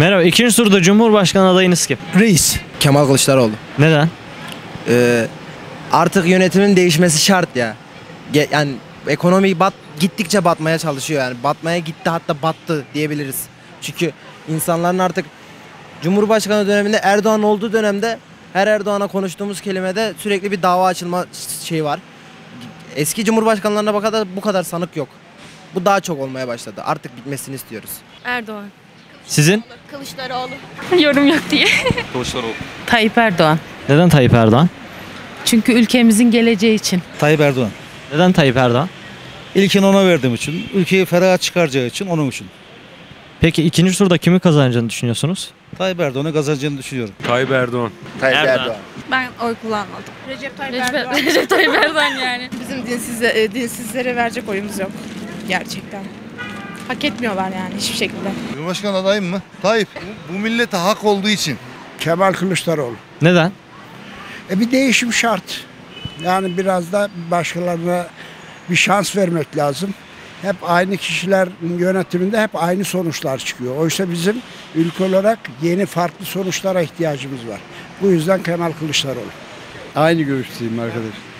Merhaba, ikinci turda Cumhurbaşkanı adayınız kim? Reis Kemal Kılıçdaroğlu. Neden? Artık yönetimin değişmesi şart ya. Yani ekonomi gittikçe batmaya çalışıyor yani. Batmaya gitti, hatta battı diyebiliriz. Çünkü insanların artık Cumhurbaşkanı döneminde, Erdoğan olduğu dönemde her Erdoğan'a konuştuğumuz kelimede sürekli bir dava açılma şeyi var. Eski Cumhurbaşkanlarına bakar bu kadar sanık yok. Bu daha çok olmaya başladı. Artık bitmesini istiyoruz. Erdoğan. Sizin? Kılıçdaroğlu. Yorum yok diye. Kılıçdaroğlu. Tayyip Erdoğan. Neden Tayyip Erdoğan? Çünkü ülkemizin geleceği için. Tayyip Erdoğan. Neden Tayyip Erdoğan? İlkini ona verdiğim için, ülkeyi feraha çıkaracağı için, onun için. Peki ikinci turda kimi kazanacağını düşünüyorsunuz? Tayyip Erdoğan'ı kazanacağını düşünüyorum. Tayyip Erdoğan. Tayyip Erdoğan. Ben oy kullanmadım. Recep Tayyip Erdoğan yani. Bizim dinsizlere verecek oyumuz yok. Gerçekten. Hak etmiyorlar yani hiçbir şekilde. Cumhurbaşkanı adayım mı? Tayyip. Bu millete hak olduğu için. Kemal Kılıçdaroğlu. Neden? Bir değişim şart. Yani biraz da başkalarına bir şans vermek lazım. Hep aynı kişiler yönetiminde hep aynı sonuçlar çıkıyor. Oysa bizim ülke olarak yeni farklı sonuçlara ihtiyacımız var. Bu yüzden Kemal Kılıçdaroğlu. Aynı görüşteyim arkadaş.